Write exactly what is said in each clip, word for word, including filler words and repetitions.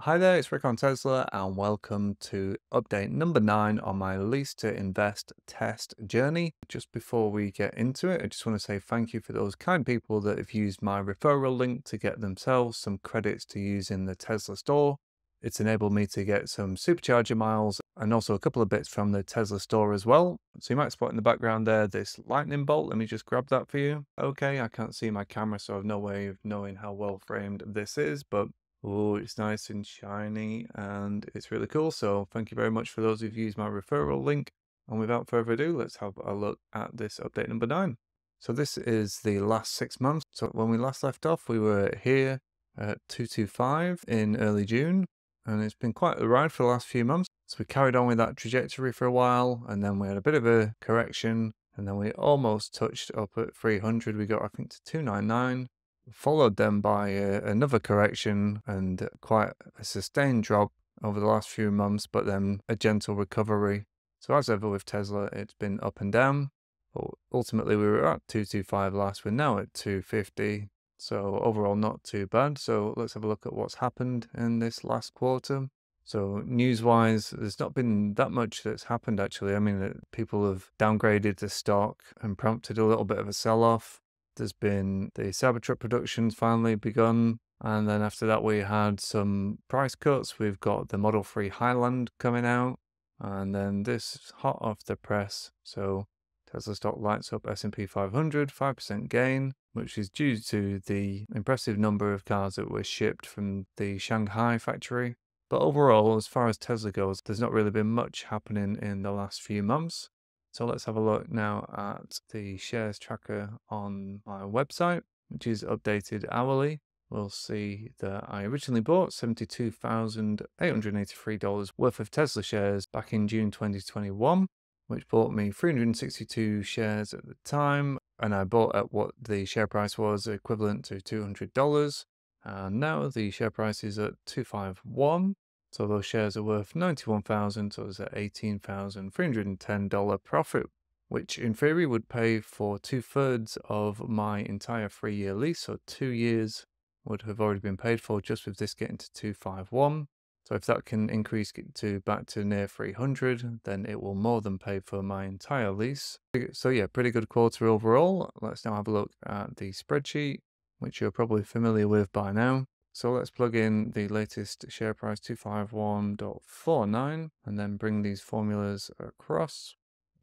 Hi there, it's Rick on Tesla and welcome to update number nine on my lease to invest test journey. Just before we get into it, I just want to say thank you for those kind people that have used my referral link to get themselves some credits to use in the Tesla store. It's enabled me to get some supercharger miles and also a couple of bits from the Tesla store as well. So you might spot in the background there this lightning bolt. Let me just grab that for you. Okay, I can't see my camera, so I have no way of knowing how well framed this is, but oh, it's nice and shiny and it's really cool. So thank you very much for those who've used my referral link. And without further ado, let's have a look at this update number nine. So this is the last six months. So when we last left off, we were here at two twenty-five in early June. And it's been quite a ride for the last few months. So we carried on with that trajectory for a while. And then we had a bit of a correction. And then we almost touched up at three hundred. We got, I think, to two ninety-nine. Followed then by uh, another correction and quite a sustained drop over the last few months, but then a gentle recovery. So as ever with Tesla, it's been up and down. But ultimately, we were at two twenty-five last. We're now at two fifty. So overall, not too bad. So let's have a look at what's happened in this last quarter. So news-wise, there's not been that much that's happened, actually. I mean, people have downgraded the stock and prompted a little bit of a sell-off. There's been the Cybertruck production's finally begun. And then after that, we had some price cuts. We've got the Model three Highland coming out. And then this hot off the press. So Tesla stock lights up S and P five hundred, five percent gain, which is due to the impressive number of cars that were shipped from the Shanghai factory. But overall, as far as Tesla goes, there's not really been much happening in the last few months. So let's have a look now at the shares tracker on my website, which is updated hourly. We'll see that I originally bought seventy-two thousand eight hundred eighty-three dollars worth of Tesla shares back in June twenty twenty-one, which bought me three hundred sixty-two shares at the time. And I bought at what the share price was, equivalent to two hundred dollars. And now the share price is at two fifty-one. So those shares are worth ninety-one thousand dollars, so it's an eighteen thousand three hundred ten dollars profit, which in theory would pay for two-thirds of my entire three-year lease, so two years would have already been paid for just with this getting to two fifty-one. So if that can increase to back to near three hundred, then it will more than pay for my entire lease. So yeah, pretty good quarter overall. Let's now have a look at the spreadsheet, which you're probably familiar with by now. So let's plug in the latest share price two fifty-one point four nine and then bring these formulas across.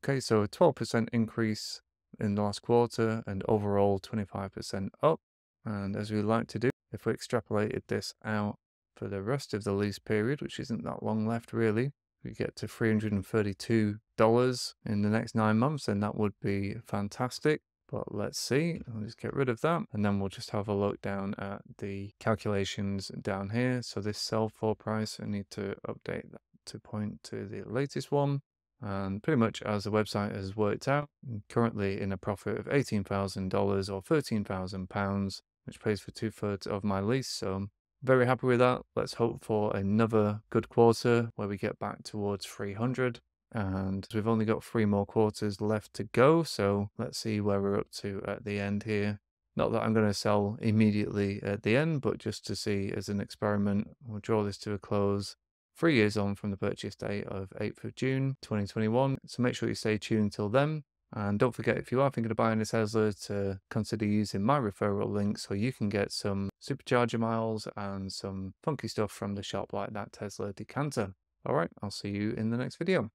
Okay, so a twelve percent increase in the last quarter and overall twenty-five percent up. And as we like to do, if we extrapolated this out for the rest of the lease period, which isn't that long left really, we get to three hundred thirty-two dollars in the next nine months, and that would be fantastic. But let's see, I'll just get rid of that. And then we'll just have a look down at the calculations down here. So this sell for price, I need to update that to point to the latest one. And pretty much as the website has worked out, I'm currently in a profit of eighteen thousand dollars or thirteen thousand pounds, which pays for two thirds of my lease. So I'm very happy with that. Let's hope for another good quarter where we get back towards three hundred. And we've only got three more quarters left to go, so let's see where we're up to at the end here. Not that I'm going to sell immediately at the end, but just to see as an experiment. We'll draw this to a close three years on from the purchase date of eighth of June twenty twenty-one. So make sure you stay tuned till then. And don't forget, if you are thinking of buying a Tesla, to consider using my referral link so you can get some supercharger miles and some funky stuff from the shop like that Tesla decanter. All right, I'll see you in the next video.